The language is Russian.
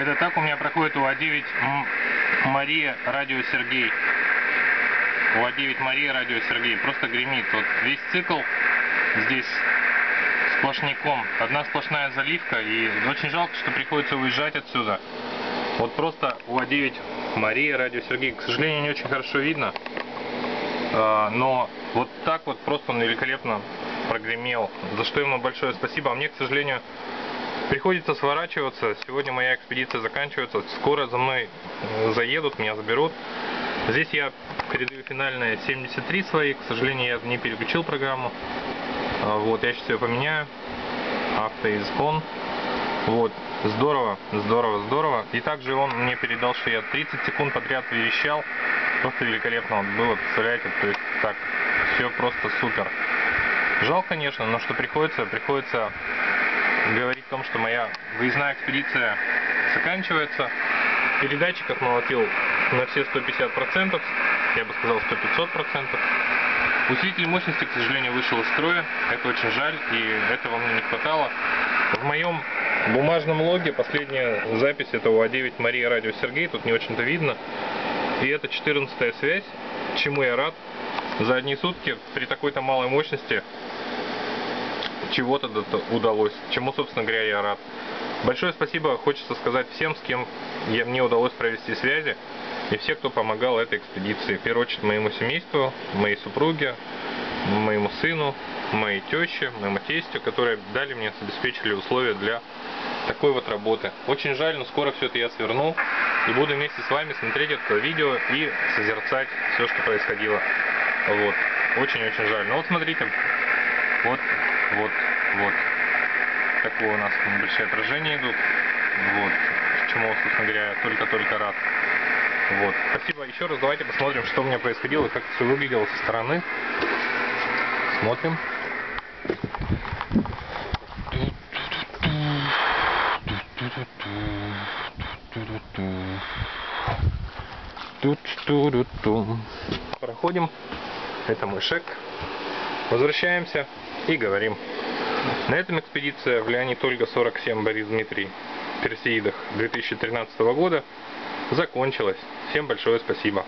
Это так у меня проходит у А9 Мария Радио Сергей. У А9 Мария Радио Сергей. Просто гремит. Вот весь цикл здесь сплошняком. Одна сплошная заливка. И очень жалко, что приходится уезжать отсюда. Вот просто у А9 Мария Радио Сергей. К сожалению, не очень хорошо видно. Но вот так вот просто он великолепно прогремел. За что ему большое спасибо. А мне, к сожалению, приходится сворачиваться. Сегодня моя экспедиция заканчивается. Скоро за мной заедут, меня заберут. Здесь я передаю финальные 73 свои. К сожалению, я не переключил программу. Вот, я сейчас ее поменяю. Автоизгон. Вот, здорово, здорово, здорово. И также он мне передал, что я 30 секунд подряд верещал. Просто великолепно вот было, представляете? То есть так, все просто супер. Жалко, конечно, но что приходится говорить о том, что моя выездная экспедиция заканчивается. Передатчиков молотил на все 150%, я бы сказал 100-500%. Усилитель мощности, к сожалению, вышел из строя. Это очень жаль, и этого мне не хватало. В моем бумажном логе последняя запись этого А9 Мария Радио Сергей, тут не очень-то видно. И это 14-я связь, чему я рад. За одни сутки при такой-то малой мощности чего-то удалось, чему, собственно говоря, я рад. Большое спасибо хочется сказать всем, с кем мне удалось провести связи, и все, кто помогал этой экспедиции. В первую очередь моему семейству, моей супруге, моему сыну, моей теще, моему тестю, которые дали мне, обеспечили условия для такой вот работы. Очень жаль, но скоро все это я сверну, и буду вместе с вами смотреть это видео и созерцать все, что происходило. Вот. Очень-очень жаль. Ну вот смотрите. Вот. Такое у нас небольшие отражения идут. Вот. Чему, собственно говоря, только-только рад. Вот. Спасибо еще раз. Давайте посмотрим, что у меня происходило и как все выглядело со стороны. Смотрим. Проходим. Это мой шаг. Возвращаемся и говорим. На этом экспедиция в ЛО47 Борис Дмитрий в Персеидах 2013 года закончилась. Всем большое спасибо.